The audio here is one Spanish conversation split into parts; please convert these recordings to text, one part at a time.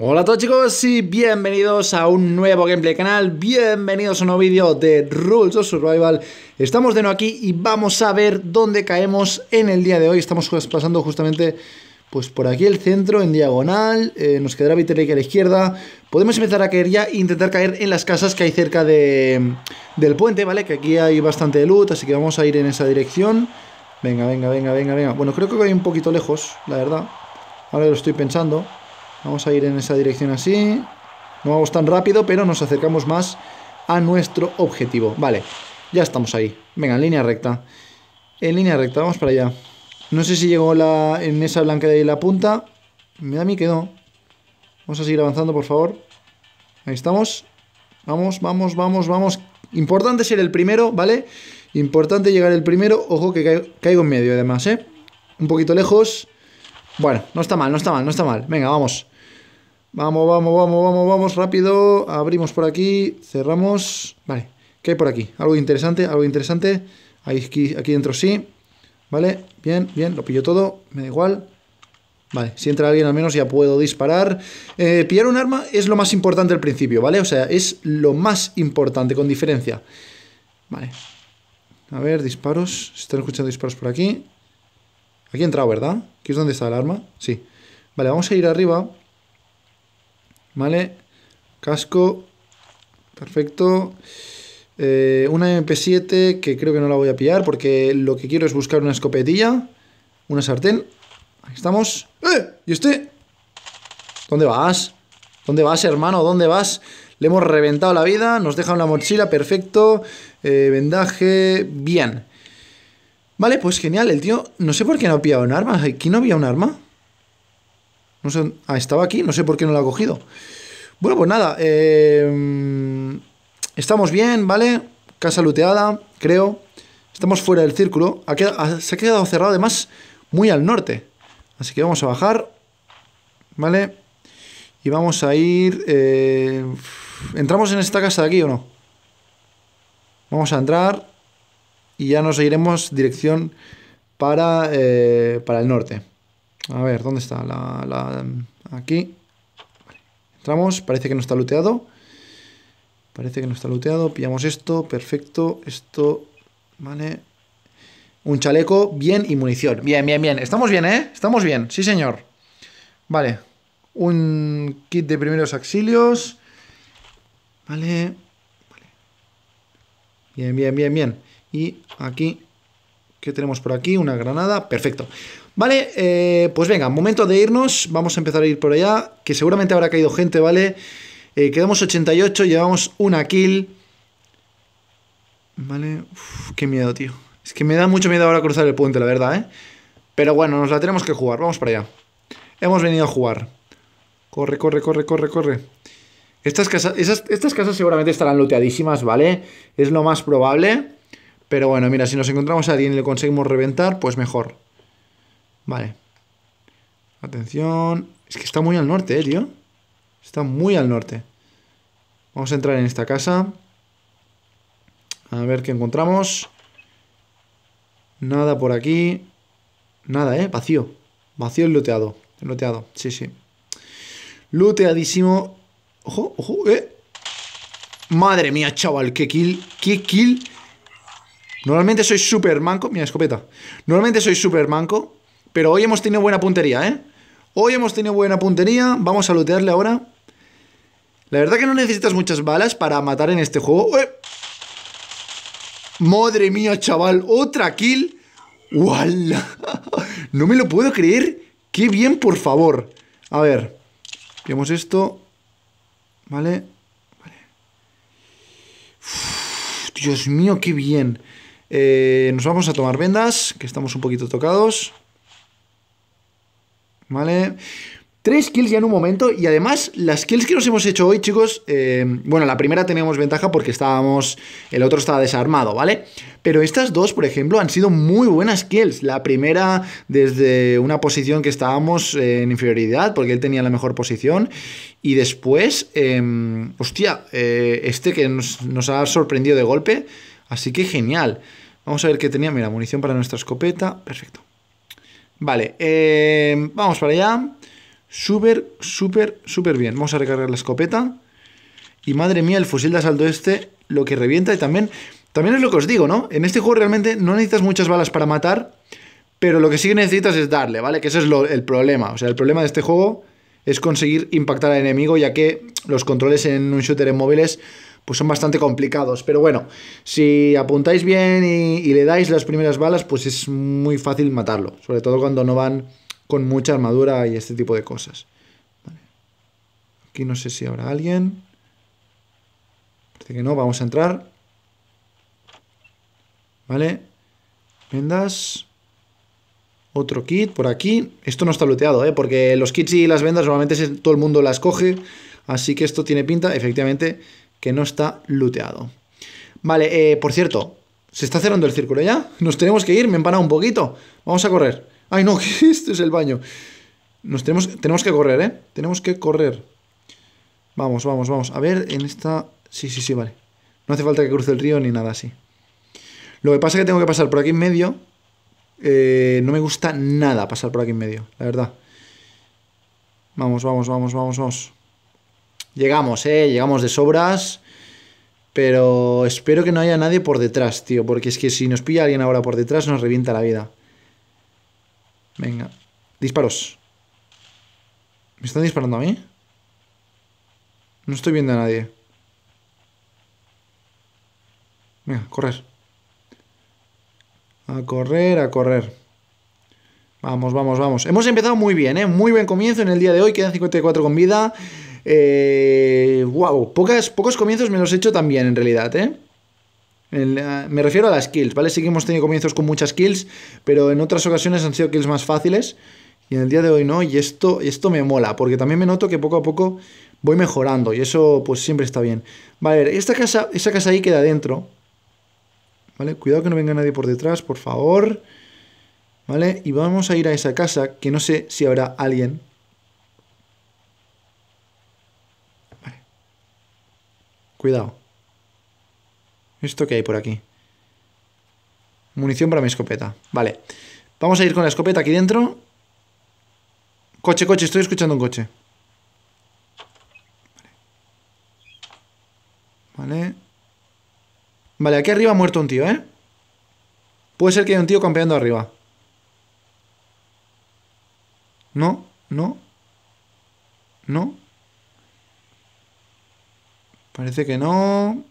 Hola a todos chicos y bienvenidos a un nuevo gameplay canal, bienvenidos a un nuevo vídeo de Rules of Survival. Estamos de nuevo aquí y vamos a ver dónde caemos en el día de hoy. Estamos pasando justamente pues por aquí el centro en diagonal, nos quedará Viterra aquí a la izquierda. Podemos empezar a caer ya e intentar caer en las casas que hay cerca del puente, ¿vale? Que aquí hay bastante loot, así que vamos a ir en esa dirección. Venga. Bueno, creo que voy un poquito lejos, la verdad. Ahora lo estoy pensando. Vamos a ir en esa dirección así. No vamos tan rápido, pero nos acercamos más a nuestro objetivo. Vale, ya estamos ahí. Venga, en línea recta. En línea recta, vamos para allá. No sé si llegó en esa blanca de ahí la punta. Me da a mí que no. Vamos a seguir avanzando, por favor. Ahí estamos. Vamos. Importante ser el primero, ¿vale? Importante llegar el primero. Ojo que caigo en medio, además, ¿eh? Un poquito lejos. Bueno, no está mal. Venga, vamos. Vamos, rápido. Abrimos por aquí, cerramos. Vale, ¿qué hay por aquí? Algo interesante. Aquí dentro sí. Vale, bien, lo pillo todo, me da igual. Vale, si entra alguien al menos ya puedo disparar. Pillar un arma es lo más importante al principio, ¿vale? O sea, es lo más importante, con diferencia. Vale. A ver, disparos. Se están escuchando disparos por aquí. Aquí he entrado, ¿verdad? ¿Aquí es donde está el arma? Sí. Vale, vamos a ir arriba. Vale. Casco. Perfecto. Una MP7 que creo que no la voy a pillar porque lo que quiero es buscar una escopetilla. Una sartén. Ahí estamos. ¡Eh! ¿Y este? ¿Dónde vas? ¿Dónde vas, hermano? ¿Dónde vas? Le hemos reventado la vida. Nos deja una mochila. Perfecto. Vendaje. Bien. Vale, pues genial, el tío... No sé por qué no ha pillado un arma. ¿Aquí no había un arma? No sé... Ah, estaba aquí. No sé por qué no lo ha cogido. Bueno, pues nada. Estamos bien, ¿vale? Casa looteada, creo. Estamos fuera del círculo. Se ha quedado cerrado, además, muy al norte. Así que vamos a bajar. ¿Vale? Y vamos a ir... ¿Entramos en esta casa de aquí o no? Vamos a entrar... Y ya nos iremos dirección para el norte. A ver, ¿dónde está? Aquí. Vale. Entramos, parece que no está looteado. Pillamos esto, perfecto. Esto, vale. Un chaleco, bien, y munición. Bien. Estamos bien, ¿eh? Estamos bien, sí señor. Vale. Un kit de primeros auxilios. Vale. Bien. Y aquí, ¿qué tenemos por aquí? Una granada, perfecto. Vale, pues venga, momento de irnos. Vamos a empezar a ir por allá, que seguramente habrá caído gente, ¿vale? Quedamos 88, llevamos una kill. Vale, uf, qué miedo, tío. Es que me da mucho miedo ahora cruzar el puente, la verdad, ¿eh? Pero bueno, nos la tenemos que jugar, vamos para allá. Hemos venido a jugar. Corre. Estas casas seguramente estarán looteadísimas, ¿vale? Es lo más probable... Pero bueno, mira, si nos encontramos a alguien y le conseguimos reventar, pues mejor. Vale. Atención. Es que está muy al norte, tío. Está muy al norte. Vamos a entrar en esta casa. A ver qué encontramos. Nada por aquí. Nada, vacío. Vacío y looteado. Looteado, sí. Looteadísimo. Ojo. Madre mía, chaval, qué kill. Normalmente soy súper manco. Mira, escopeta. Pero hoy hemos tenido buena puntería, ¿eh? Vamos a lootearle ahora. La verdad que no necesitas muchas balas para matar en este juego. ¡Eh! Madre mía, chaval. Otra kill. ¡Wala! No me lo puedo creer. ¡Qué bien, por favor! A ver. Pillamos esto. Vale. Uf, Dios mío, qué bien. Nos vamos a tomar vendas, que estamos un poquito tocados. Vale. 3 kills ya en un momento. Y además, las kills que nos hemos hecho hoy, chicos, bueno, la primera teníamos ventaja porque estábamos... El otro estaba desarmado, ¿vale? Pero estas dos, por ejemplo, han sido muy buenas kills. La primera desde una posición que estábamos en inferioridad, porque él tenía la mejor posición. Y después, hostia, este que nos ha sorprendido de golpe... Así que genial. Vamos a ver qué tenía. Mira, munición para nuestra escopeta. Perfecto. Vale, vamos para allá. Súper, súper, súper bien. Vamos a recargar la escopeta. Y madre mía, el fusil de asalto este, lo que revienta. Y también es lo que os digo, ¿no? En este juego realmente no necesitas muchas balas para matar, pero lo que sí que necesitas es darle, ¿vale? Que ese es el problema. O sea, el problema de este juego es conseguir impactar al enemigo, ya que los controles en un shooter en móviles pues son bastante complicados. Pero bueno, si apuntáis bien y le dais las primeras balas, pues es muy fácil matarlo. Sobre todo cuando no van con mucha armadura y este tipo de cosas. Vale. Aquí no sé si habrá alguien. Parece que no, vamos a entrar. Vale. Vendas. Otro kit por aquí. Esto no está looteado, ¿eh? Porque los kits y las vendas normalmente todo el mundo las coge. Así que esto tiene pinta, efectivamente, que no está looteado. Vale, por cierto, se está cerrando el círculo ya. Nos tenemos que ir, me he empanado un poquito. Vamos a correr. Ay, no, esto es el baño. Tenemos que correr, ¿eh? Tenemos que correr. Vamos, vamos, vamos. A ver, en esta... Sí, sí, sí, vale. No hace falta que cruce el río ni nada así. Lo que pasa es que tengo que pasar por aquí en medio. No me gusta nada pasar por aquí en medio, la verdad. Vamos, vamos, vamos, vamos, vamos. Llegamos, llegamos de sobras. Pero espero que no haya nadie por detrás, tío. Porque es que si nos pilla alguien ahora por detrás nos revienta la vida. Venga, disparos. ¿Me están disparando a mí? No estoy viendo a nadie. Venga, correr. A correr, a correr. Vamos, vamos, vamos. Hemos empezado muy bien, ¿eh? Muy buen comienzo en el día de hoy. Quedan 54 con vida. Wow, pocos comienzos me los he hecho también, en realidad, ¿eh? Me refiero a las kills, ¿vale? Sí que hemos tenido comienzos con muchas kills, pero en otras ocasiones han sido kills más fáciles. Y en el día de hoy no, y esto me mola, porque también me noto que poco a poco voy mejorando, y eso pues siempre está bien. Vale, a ver, esa casa ahí queda adentro. Vale, cuidado que no venga nadie por detrás, por favor. Vale, y vamos a ir a esa casa, que no sé si habrá alguien. Vale. Cuidado. ¿Esto qué hay por aquí? Munición para mi escopeta. Vale. Vamos a ir con la escopeta aquí dentro. Coche, coche. Estoy escuchando un coche. Vale. Vale, aquí arriba ha muerto un tío, ¿eh? Puede ser que haya un tío campeando arriba. No, no. No. Parece que no...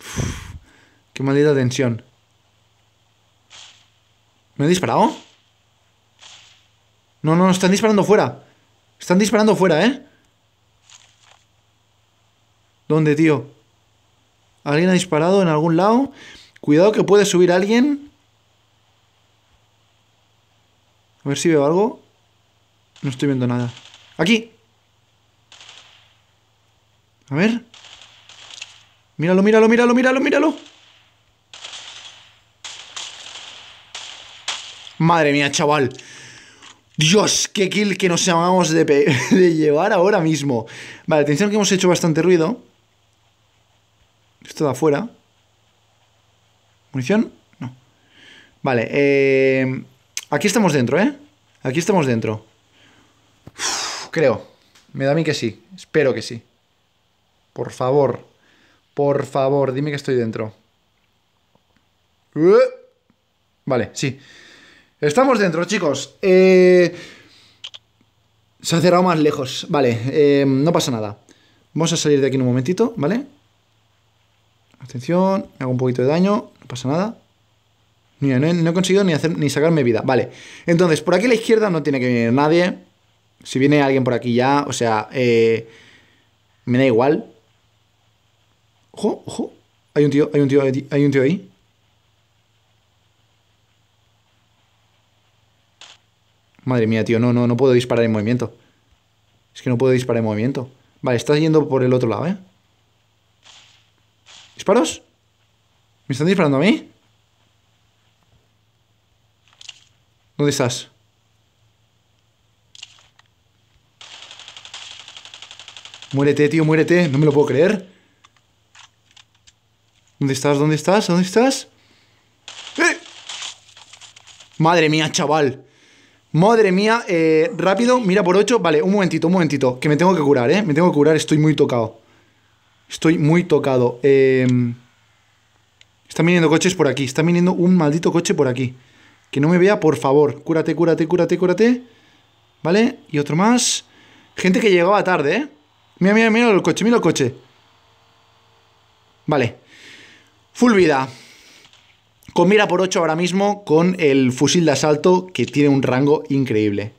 Uf, qué maldita tensión. ¿Me han disparado? No, no, están disparando fuera. Están disparando fuera, ¿eh? ¿Dónde, tío? ¿Alguien ha disparado en algún lado? Cuidado que puede subir alguien. A ver si veo algo. No estoy viendo nada. ¡Aquí! A ver... Míralo, míralo, míralo, míralo, míralo. Madre mía, chaval. Dios, qué kill que nos llamamos de llevar ahora mismo. Vale, atención que hemos hecho bastante ruido. Esto de afuera. ¿Munición? No. Vale, aquí estamos dentro, ¿eh? Aquí estamos dentro. Uf, creo. Me da a mí que sí. Espero que sí. Por favor. Por favor, dime que estoy dentro. Vale, sí. Estamos dentro, chicos. Se ha cerrado más lejos. Vale, no pasa nada. Vamos a salir de aquí en un momentito, ¿vale? Atención, me hago un poquito de daño. No pasa nada. Mira, no he conseguido ni sacarme vida. Vale, entonces, por aquí a la izquierda no tiene que venir nadie. Si viene alguien por aquí ya, o sea, me da igual. Ojo, ojo. Hay un tío, hay un tío, hay un tío ahí. Madre mía, tío, no puedo disparar en movimiento. Es que no puedo disparar en movimiento. Vale, estás yendo por el otro lado, ¿eh? ¿Disparos? ¿Me están disparando a mí? ¿Dónde estás? Muérete, tío, muérete. No me lo puedo creer. ¿Dónde estás? ¿Dónde estás? ¿Dónde estás? ¡Eh! Madre mía, chaval. Madre mía, rápido, mira por 8. Vale, un momentito, que me tengo que curar, me tengo que curar, estoy muy tocado. Están viniendo coches por aquí, están viniendo un maldito coche por aquí. Que no me vea, por favor. Cúrate, cúrate. Vale, y otro más. Gente que llegaba tarde, Mira, mira el coche, Vale. Full vida. Con mira por 8 ahora mismo, con el fusil de asalto que tiene un rango increíble.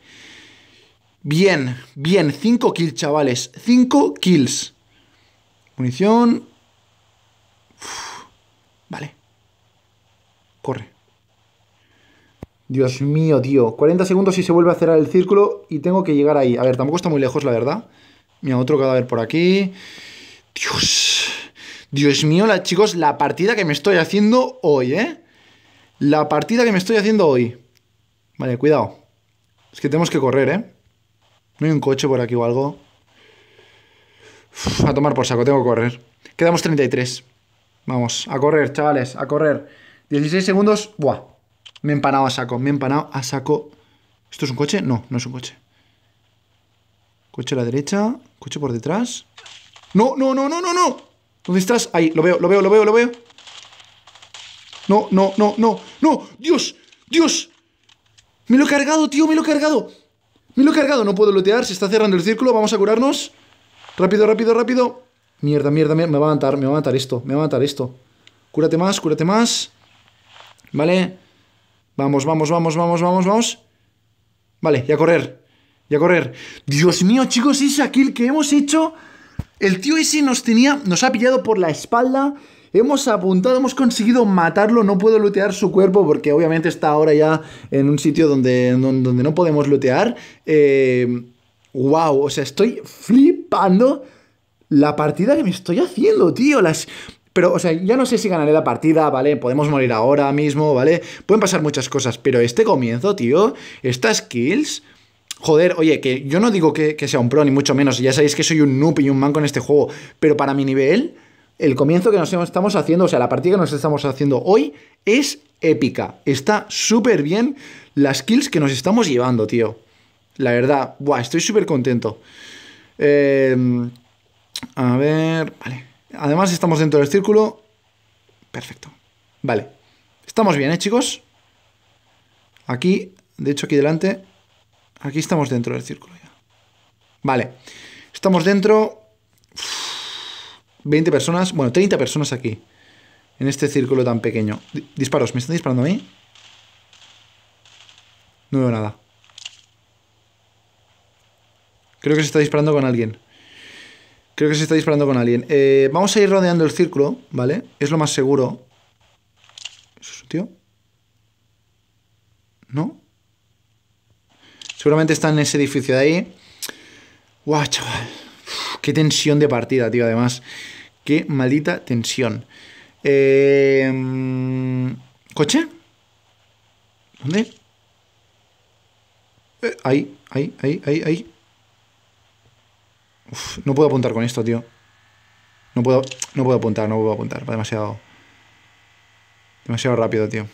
Bien, bien. 5 kills, chavales. 5 kills. Munición. Uf. Vale. Corre. Dios mío, tío. 40 segundos y se vuelve a cerrar el círculo y tengo que llegar ahí. A ver, tampoco está muy lejos, la verdad. Mira, otro cadáver por aquí. Dios. Dios mío, chicos, la partida que me estoy haciendo hoy, La partida que me estoy haciendo hoy. Vale, cuidado. Es que tenemos que correr, No hay un coche por aquí o algo. Uf, a tomar por saco, tengo que correr. Quedamos 33. Vamos, a correr, chavales, a correr. 16 segundos. Buah. Me he empanado a saco, ¿Esto es un coche? No, no es un coche. Coche a la derecha. Coche por detrás. ¡No, no! ¿Dónde estás? Ahí, lo veo. No, no. Dios, me lo he cargado, tío, no puedo lootear, se está cerrando el círculo. Vamos a curarnos. Rápido, rápido. Mierda, me va a matar, me va a matar esto. Cúrate más, Vale. Vamos, vamos. Vale, y a correr. Dios mío, chicos, esa kill que hemos hecho. El tío ese nos ha pillado por la espalda, hemos apuntado, hemos conseguido matarlo, no puedo lootear su cuerpo porque obviamente está ahora ya en un sitio donde, no podemos lootear. Wow, o sea, estoy flipando la partida que me estoy haciendo, tío, Pero, o sea, ya no sé si ganaré la partida, ¿vale? Podemos morir ahora mismo, ¿vale? Pueden pasar muchas cosas, pero este comienzo, tío, estas kills... Joder, oye, que yo no digo que sea un pro, ni mucho menos. Ya sabéis que soy un noob y un manco en este juego. Pero para mi nivel, el comienzo que nos estamos haciendo, o sea, la partida que nos estamos haciendo hoy es épica. Está súper bien las kills que nos estamos llevando, tío. La verdad, buah, estoy súper contento. A ver, vale. Además estamos dentro del círculo. Perfecto. Vale. Estamos bien, chicos. Aquí, de hecho aquí delante... Aquí estamos dentro del círculo ya. Vale. Estamos dentro... 20 personas... Bueno, 30 personas aquí. En este círculo tan pequeño. Disparos. ¿Me están disparando a mí? No veo nada. Creo que se está disparando con alguien. Vamos a ir rodeando el círculo, ¿vale? Es lo más seguro. ¿Eso es un tío? ¿No? Seguramente está en ese edificio de ahí. ¡Guau, chaval! Uf, qué tensión de partida, tío, además. Qué maldita tensión. ¿Coche? ¿Dónde? Ahí, ahí. Uf, no puedo apuntar con esto, tío. No puedo apuntar. Va demasiado... Demasiado rápido, tío.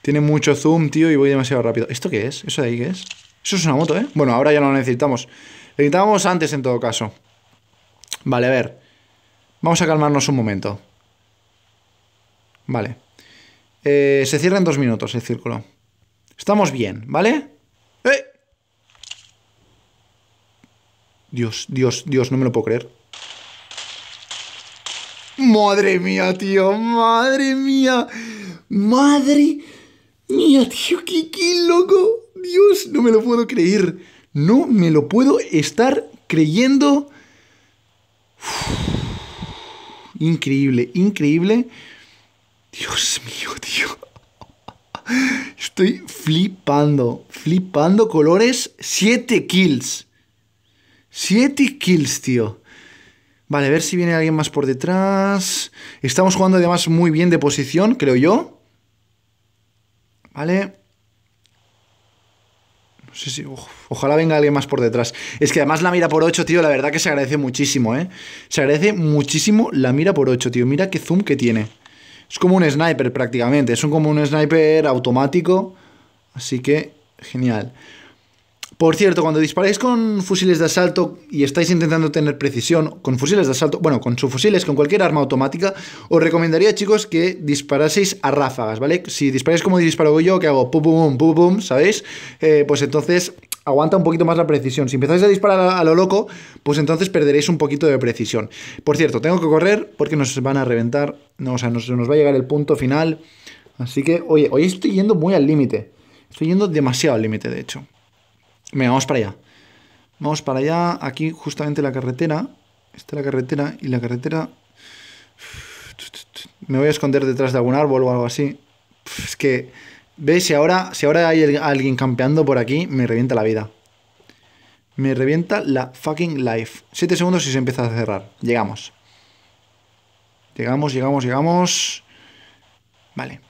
Tiene mucho zoom, tío, y voy demasiado rápido. ¿Esto qué es? ¿Eso de ahí qué es? Eso es una moto, ¿eh? Bueno, ahora ya no la necesitamos. La necesitábamos antes, en todo caso. Vale, a ver. Vamos a calmarnos un momento. Vale. Se cierra en 2 minutos el círculo. Estamos bien, ¿vale? ¡Eh! Dios, Dios, no me lo puedo creer. ¡Madre mía, tío! ¡Madre mía! ¡Madre! Mira, tío, qué loco. Dios, no me lo puedo creer. No me lo puedo estar creyendo. Uf. Increíble, Dios mío, tío. Estoy flipando. Colores. 7 kills. 7 kills, tío. Vale, a ver si viene alguien más por detrás. Estamos jugando además muy bien de posición, creo yo. ¿Vale? No sé si... Ojalá venga alguien más por detrás. Es que además la mira por 8, tío, la verdad que se agradece muchísimo, ¿eh? Se agradece muchísimo la mira por 8, tío. Mira qué zoom que tiene. Es como un sniper prácticamente. Es como un sniper automático. Así que, genial. Por cierto, cuando disparáis con fusiles de asalto y estáis intentando tener precisión, con fusiles de asalto, bueno, con subfusiles, con cualquier arma automática, os recomendaría, chicos, que disparaseis a ráfagas, ¿vale? Si disparáis como disparo yo, que hago pum, pum, ¿sabéis? Pues entonces aguanta un poquito más la precisión. Si empezáis a disparar a lo loco, pues entonces perderéis un poquito de precisión. Por cierto, tengo que correr porque nos van a reventar, no, o sea, nos va a llegar el punto final. Así que, oye, hoy estoy yendo muy al límite. Estoy yendo demasiado al límite, de hecho. Venga, vamos para allá. Vamos para allá. Aquí justamente la carretera. Está la carretera y la carretera... Me voy a esconder detrás de algún árbol o algo así. Es que... ¿Veis? Si ahora hay alguien campeando por aquí, me revienta la vida. Me revienta la fucking life. 7 segundos y se empieza a cerrar. Llegamos. Llegamos. Vale.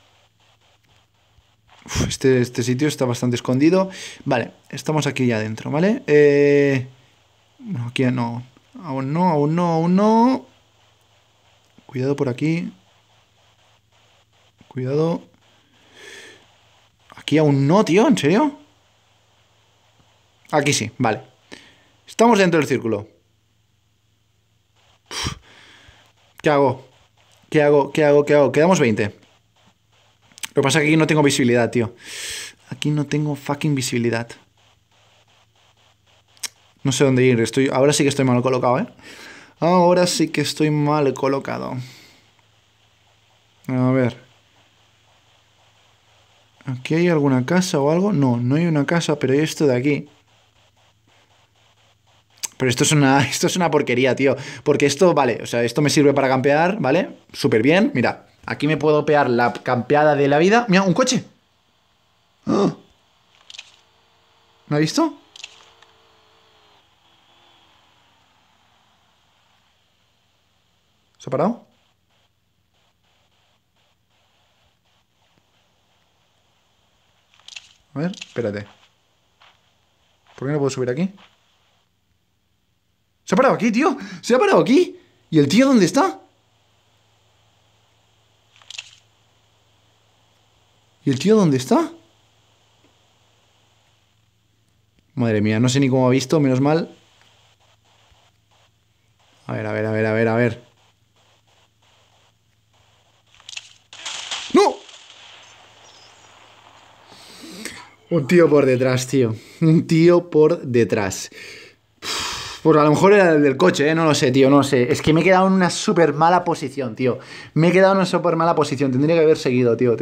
Uf, este sitio está bastante escondido. Vale, estamos aquí ya adentro, ¿vale? Bueno, aquí no. Aún no. Cuidado por aquí. Cuidado. Aquí aún no, tío, ¿en serio? Aquí sí, vale. Estamos dentro del círculo. Uf. ¿Qué hago? Quedamos 20. Lo que pasa es que aquí no tengo visibilidad, tío. Aquí no tengo fucking visibilidad. No sé dónde ir. Ahora sí que estoy mal colocado, ¿eh? Ahora sí que estoy mal colocado. A ver... ¿Aquí hay alguna casa o algo? No, no hay una casa, pero hay esto de aquí. Pero esto es una porquería, tío. Porque esto, vale, o sea, esto me sirve para campear, ¿vale? Súper bien, mira. Aquí me puedo pegar la campeada de la vida. Mira, un coche. ¡Oh! ¿Me ha visto? ¿Se ha parado? A ver, espérate. ¿Por qué no puedo subir aquí? ¡Se ha parado aquí, tío! ¡Se ha parado aquí! ¿Y el tío dónde está? Madre mía, no sé ni cómo ha visto, menos mal. A ver. Un tío por detrás, tío. Pues a lo mejor era el del coche, ¿eh? No lo sé, tío, no lo sé. Es que me he quedado en una súper mala posición, tío. Tendría que haber seguido, tío.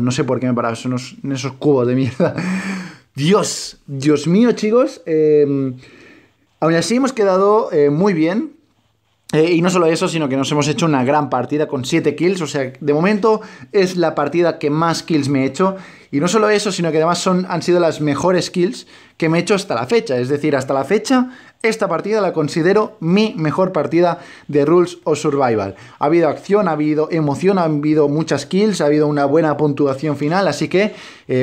No sé por qué me he parado en esos cubos de mierda. Dios mío, chicos. Aún así hemos quedado muy bien. Y no solo eso, sino que nos hemos hecho una gran partida con 7 kills, o sea, de momento es la partida que más kills me he hecho, y no solo eso, sino que además han sido las mejores kills que me he hecho hasta la fecha, es decir, hasta la fecha esta partida la considero mi mejor partida de Rules of Survival. Ha habido acción, ha habido emoción, ha habido muchas kills, ha habido una buena puntuación final, así que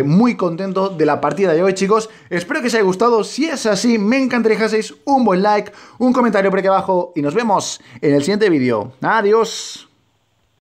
muy contento de la partida de hoy, chicos. Espero que os haya gustado. Si es así, me encantaría que dejaseis un buen like, un comentario por aquí abajo y nos vemos en el siguiente vídeo. Adiós.